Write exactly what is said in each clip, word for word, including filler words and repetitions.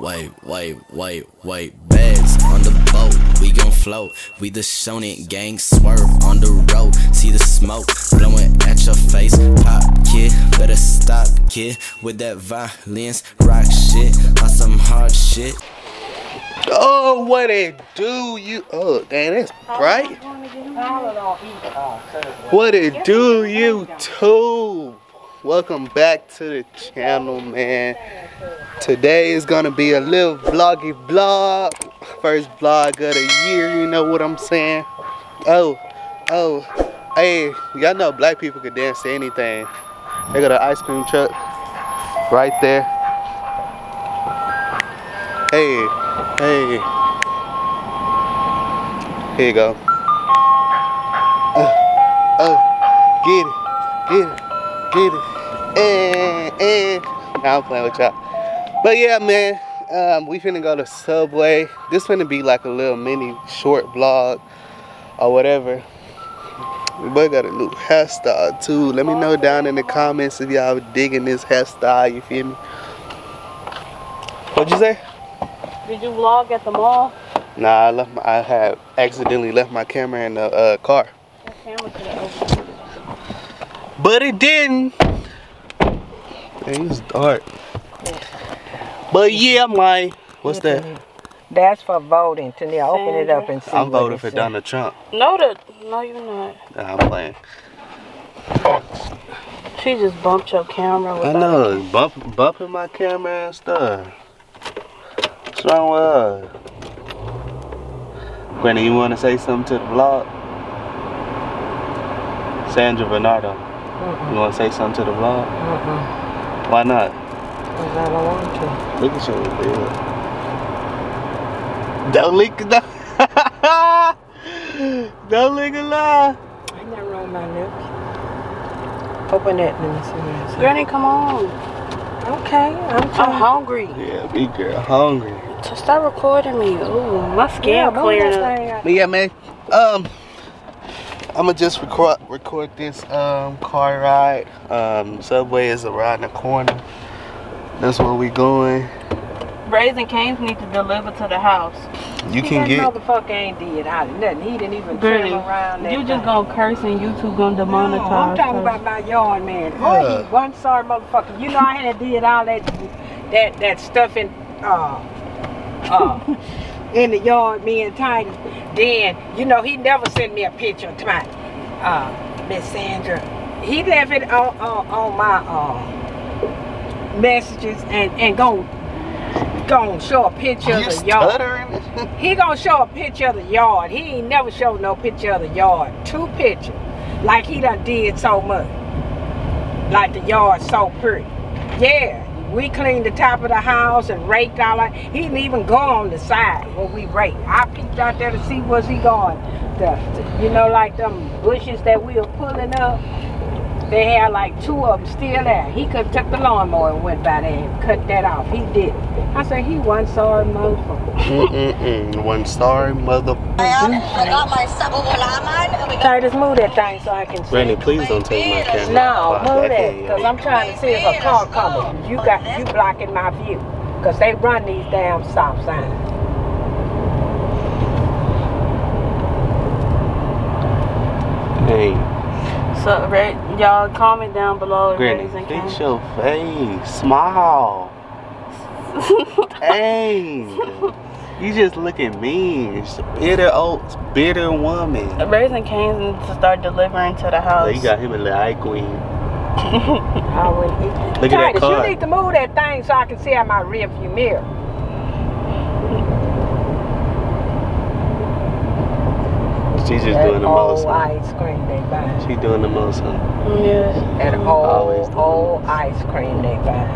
Wait, wait, wait, wait, bags on the boat, we gon' float. We the Shonen gang, swerve on the road. See the smoke blowing at your face. Pop, kid, better stop, kid, with that violence. Rock shit on some hard shit. Oh, what it do, you? Oh, damn, that's bright. What it do, you too? Welcome back to the channel, man. Today is gonna be a little vloggy vlog. First vlog of the year, you know what I'm saying? Oh, oh, hey, y'all know black people could dance to anything. They got an ice cream truck right there. Hey, hey. Here you go. Oh, oh, get it, get it. Get it. And, and. Nah, I'm playing with y'all. But yeah, man, um, we finna go to Subway. This finna be like a little mini short vlog or whatever. We boy got a new hairstyle too. Let me know down in the comments if y'all digging this hairstyle, you feel me? What'd you say? Did you vlog at the mall? Nah, I left my, I have accidentally left my camera in the uh, car. That camera could have opened. But it didn't. It's dark. But yeah, my. What's that? That's for voting. Tanya, open it up and see. I'm voting for Donald Trump. No, the, no, you're not. Nah, I'm playing. She just bumped your camera. With I know. Her. Bump, bumping my camera and stuff. What's wrong with her? Brandon, you want to say something to the vlog? Sandra Bernardo. Mm-hmm. You want to say something to the vlog? Mm-hmm. Why not? Because I don't want to. Look at you. Dude. Don't lick the... Don't lick a lie. I never rolled my lips. Open that. Let me see. Granny, come on. Okay. I'm, I'm hungry. Yeah, big girl. Hungry. So stop recording me. Ooh, my skin yeah, cleared up. But yeah, man. Um... I'ma just record record this um, car ride. Um, Subway is around the corner. That's where we going. Raising Canes need to deliver to the house. You See, can that get. Motherfucker ain't did out of nothing. He didn't even turn around. That you just thing. Gonna curse and you two gonna demonetize. No, I'm talking about my yard man. Yeah. Boy, one sorry motherfucker. You know I had did all that that that stuff in uh uh. in the yard, me and Titan. Then, you know, he never sent me a picture to my, uh, Miss Sandra. He left it on, on, on my, uh, messages and, and gon' gon' show a picture of the yard. He gonna show a picture of the yard. He ain't never showed no picture of the yard. Two pictures. Like he done did so much. Like the yard so pretty. Yeah. We cleaned the top of the house and raked all that. He didn't even go on the side when we raked. I peeked out there to see was he going. The, the, you know, like them bushes that we were pulling up. They had like two of them still there. He could have took the lawnmower and went by there and cut that off. He did. I said he one sorry motherfucker. Mm-mm-mm. One sorry motherfucker. I got my Subway. Curtis, move that thing so I can see. Randy, please don't take my camera. No, move that, because I'm trying to see if a car coming. You got you blocking my view, because they run these damn stop signs. Hey. So, right, y'all comment down below. Granny, fix your face. Smile. Hey, you just looking mean. It's a bitter old, bitter woman. Raising Canes needs to start delivering to the house. So you got him a little eye queen. I would. Look at that car. You need to move that thing so I can see out my rear view mirror. She's just that doing the most. Ice cream they buy. She doing the most. Yeah. That old, old ice cream they buy.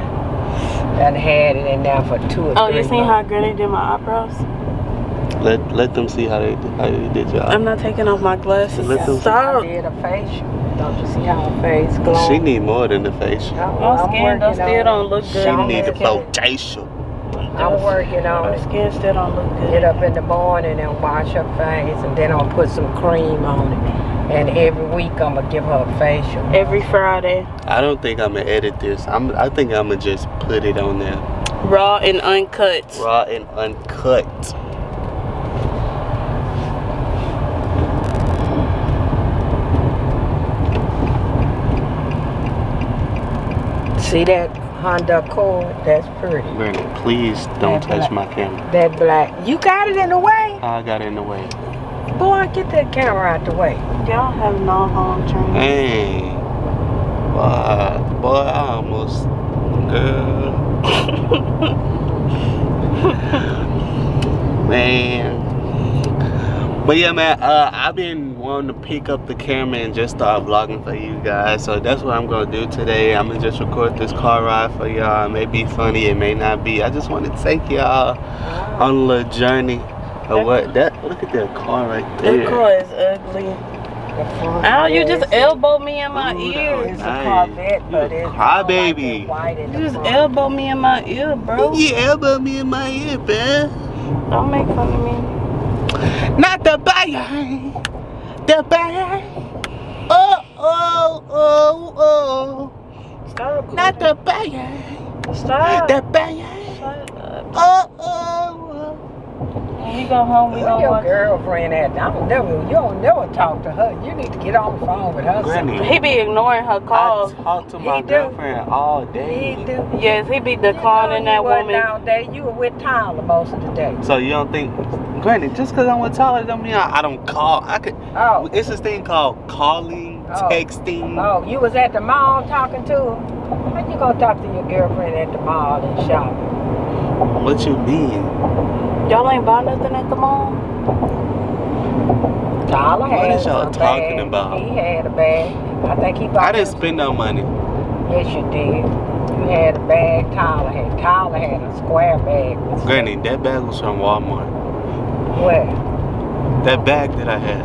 That had it in there for two or oh, three. Oh, you seen months. How Granny did my eyebrows? Let let them see how they how they did your eyebrows. I'm not taking off my glasses. Let them see. I did a facial. Don't you see how her face glows? She need more than the facial. My skin still don't look good. She need the potential. I'm working on it. Skin still don't look good. Get up in the morning and wash her face, and then I'll put some cream on it. And every week I'm gonna give her a facial. Every Friday. I don't think I'm gonna edit this. I'm. I think I'm gonna just put it on there. Raw and uncut. Raw and uncut. See that Honda Accord? That's pretty. Brandon, please don't that touch black. my camera. That black. You got it in the way? I got it in the way. Boy, get that camera out the way. Y'all have no home training. Hey. Boy, boy, I almost... Girl. Man, but yeah, man, uh, I've been wanting to pick up the camera and just start vlogging for you guys, so that's what I'm gonna do today. I'm gonna just record this car ride for y'all. It may be funny, it may not be. I just want to take y'all on a little journey of what that. Look at that car right there. That car is ugly. Oh, you just elbow me in my Ooh, ear. It's a Corvette, but it's cry baby. White in you just front. elbow me in my ear, bro. You elbow me in my ear, bro. Don't make fun of me. Not the bag. The bag. Oh, oh, oh, oh. Stop. Not the bag. Stop. The bag. Oh, oh. When you go home, we don't watch. Your girlfriend at? I don't never. You don't never talk to her. You need to get on the phone with her. Granny, he be ignoring her calls. I talk to my he girlfriend do. all day. He do. Yes, he be declining you know that woman. You all day. You were with Tyler most of the day. So you don't think, Granny? Just because I'm with Tyler, don't mean I, I don't call. I could. Oh. It's this thing called calling, oh. texting. Oh, you was at the mall talking to her. How you gonna talk to your girlfriend at the mall and shopping? What you mean? Y'all ain't buying nothing at the mall? Tyler had What is y'all talking bag. about? He had a bag. I think he bought I didn't spend no money. Yes, you did. You had a bag. Tyler had Tyler had a square bag. Granny, stuff. that bag was from Walmart. What? That bag that I had.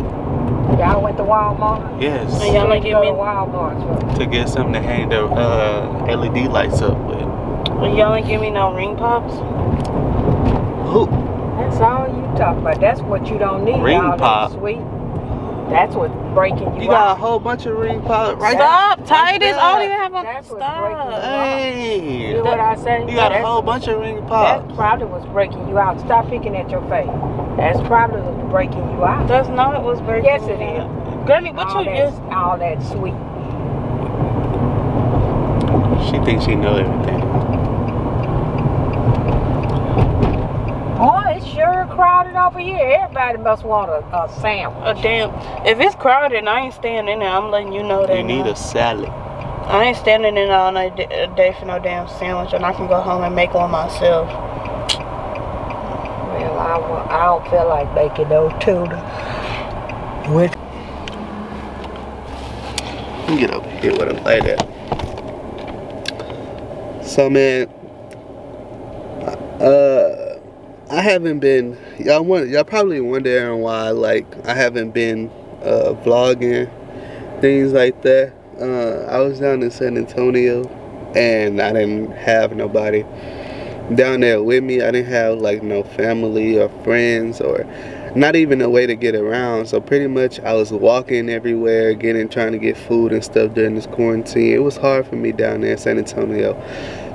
Y'all went to Walmart? Yes. And y'all ain't give me to Walmart to get something to hang the uh, L E D lights up with. And y'all ain't give me no ring pops? Who? That's all you talk about. That's what you don't need. Ring pop. Sweet. That's what's breaking you. You got out. a whole bunch of ring pop. Right stop, now. Titus. I don't even have a that's stop. Hey, you know what I say? You got that's, a whole bunch of ring pop. That's probably what's breaking you out. Stop picking at your face. That's probably what's breaking you out. That's not what's breaking. Yes, it you is. Out. Granny, what all you is all that sweet? She thinks she knows everything. Sure, crowded over here. Everybody must want a, a sandwich. A damn. If it's crowded, I ain't standing in there. I'm letting you know that. You need now. a salad. I ain't standing in there all night a day for no damn sandwich, and I can go home and make one myself. Well, I, will, I don't feel like making no tuna. With. Get over here with them like that. So, man. Uh. I haven't been, y'all y'all probably wondering why, like, I haven't been uh, vlogging, things like that. Uh, I was down in San Antonio, and I didn't have nobody down there with me. I didn't have, like, no family or friends or not even a way to get around. So pretty much I was walking everywhere, getting, trying to get food and stuff during this quarantine. It was hard for me down there in San Antonio.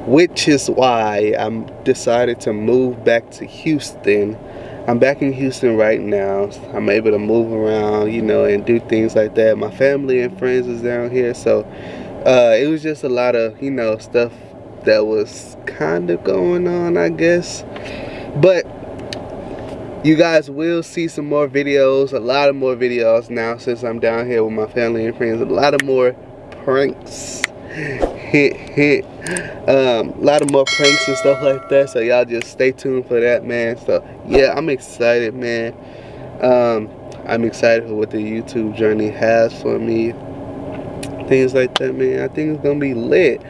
Which is why I'm decided to move back to Houston. I'm back in Houston right now. I'm able to move around, you know, and do things like that. My family and friends is down here, so uh, it was just a lot of, you know, stuff that was kind of going on, I guess. But you guys will see some more videos, a lot of more videos now since I'm down here with my family and friends. A lot of more pranks. Hit, hit. Um, a lot of more pranks and stuff like that. So y'all just stay tuned for that, man. So yeah, I'm excited, man. Um, I'm excited for what the YouTube journey has for me. Things like that, man. I think it's gonna be lit.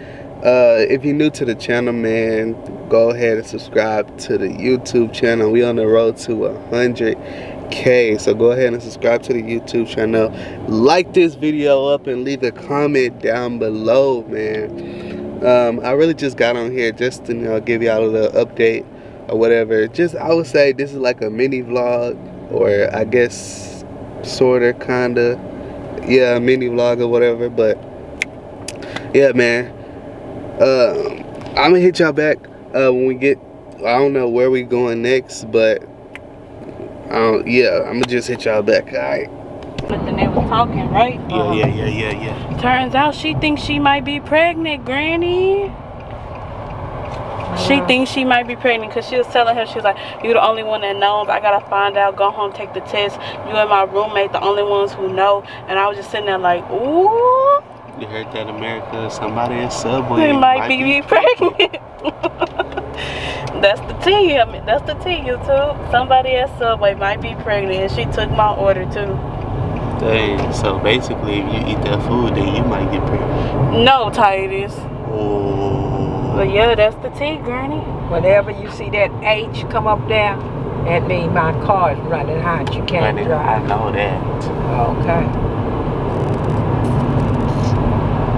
Uh, if you're new to the channel, man, go ahead and subscribe to the YouTube channel. We on the road to one hundred K, so go ahead and subscribe to the YouTube channel. Like this video up and leave a comment down below, man. um I really just got on here just to, you know, give y'all a little update or whatever. Just, I would say this is like a mini vlog, or I guess sorta kinda, yeah, mini vlog or whatever. But yeah, man, um I'm gonna hit y'all back uh, when we get, I don't know where we going next, but I don't, yeah, I'm gonna just hit y'all back, all right? But then they was talking, right? Yeah, um, yeah, yeah, yeah, yeah. Turns out she thinks she might be pregnant, Granny. She thinks she might be pregnant because she was telling her, she was like, you're the only one that knows. I gotta find out, go home, take the test. You and my roommate, the only ones who know. And I was just sitting there like, ooh. You heard that, America? Somebody in Subway might, might be, be pregnant. That's the tea. I mean, that's the tea, YouTube. Somebody at Subway might be pregnant. And she took my order too. Dang. So basically, if you eat that food, then you might get pregnant. No, Titus. Oh. But yeah, that's the tea, Granny. Whenever you see that H come up there, that means my car is running hot. You can't running, drive. I know that. Okay.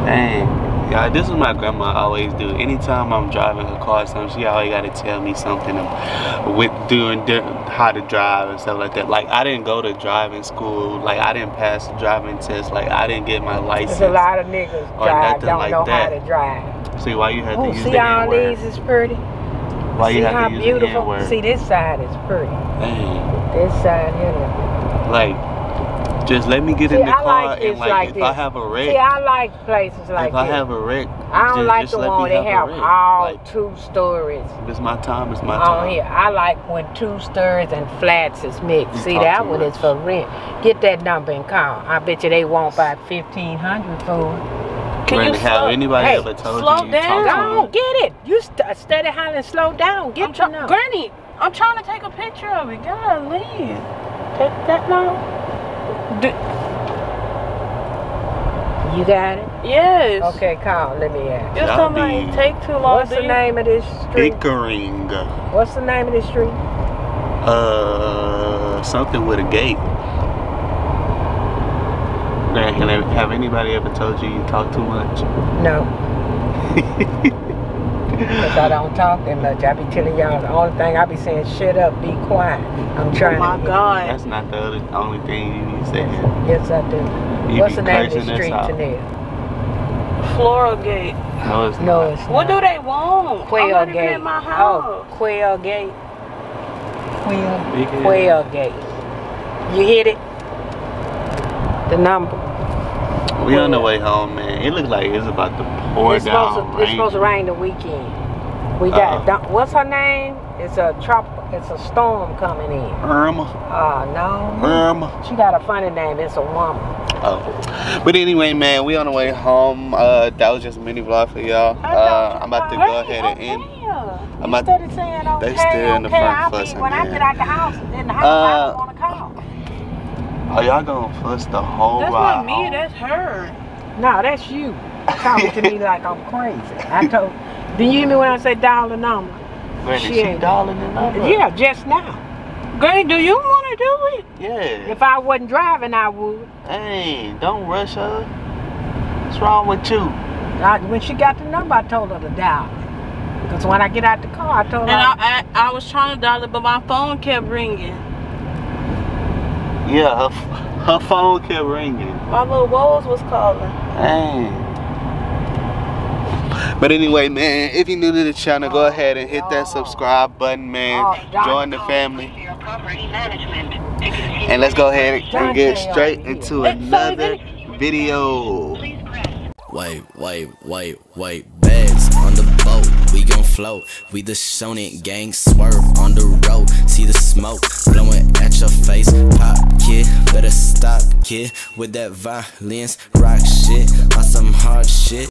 Dang. Y'all, this is what my grandma always do. Anytime I'm driving her car or something, she always got to tell me something with doing how to drive and stuff like that. Like, I didn't go to driving school. Like, I didn't pass the driving test. Like, I didn't get my license. There's a lot of niggas drive, don't like know that. how to drive. See why you have to Ooh, use see the all these is pretty. Why see you have how to use beautiful. The see this side is pretty. Dang. This side here. Like, just let me get see, in the I car like and like, like if this. I have a wreck. See, I like places like if this. I have a wreck, I don't just, like just the one that have, have all like, two stories. If it's my time, it's my time. On here, I like when two stories and flats is mixed. You see that one is for rent. Get that number and call. I bet you they want about fifteen hundred for it. Can you have anybody hey, ever told slow you? Slow down. No, get it. You st steady hollering, slow down. Get your number. Granny, I'm trying to take a picture of it. Golly. Take that now. D you got it? Yes. Okay, Kyle, let me ask. Just don't take too long. What's the name of this street? Bickering. What's the name of this street? Uh, something with a gate. Now, have anybody ever told you you talk too much? No. Because I don't talk that much. I be telling y'all the only thing I be saying, shut up, be quiet. I'm trying to. Oh my God. That's not the other, only thing you be saying. Yes, I do. You What's the name of the street today? Floral Gate. No, it's not. No, it's not. What do they want? Quail I'm Gate. At my house. Oh, Quail Gate. Quail. Quail Gate. You hit it? The number. We on the way home, man. It looks like it's about to pour it's down. Supposed to, it's supposed to rain the weekend. We got. Uh, what's her name? It's a trop. It's a storm coming in. Irma. Oh uh, no. Irma. She got a funny name. It's a woman. Oh. But anyway, man, we on the way home. Uh, that was just a mini vlog for y'all. Uh, I'm about to go ahead and end. I'm about to. They still in the front fussing, man. When I get out the house, in the house, I don't want to call. Are y'all gonna fuss the whole that's ride? That's not me, home? That's her. No, that's you. Talking to me like I'm crazy. I told. Do you hear me when I say dollar number? Granny, she, she ain't dollar the number. Yeah, just now. Granny, do you wanna do it? Yeah. If I wasn't driving, I would. Hey, don't rush her. What's wrong with you? I, when she got the number, I told her to dial. Because when I get out the car, I told and her. And I, I, I was trying to dial it, but my phone kept ringing. Yeah, her, her phone kept ringing. My little woes was calling. Dang. But anyway, man, if you're new to the channel, go ahead and hit that subscribe button, man. Oh, join the family. And let's go ahead and get straight into another video. Wait, wait, wait, wait. Bags on the boat, we gon' float. We the Shonen gang, swerve on the road. See the smoke blowing at your face. Pop, kid, better stop, kid. With that violence, rock shit on some hard shit.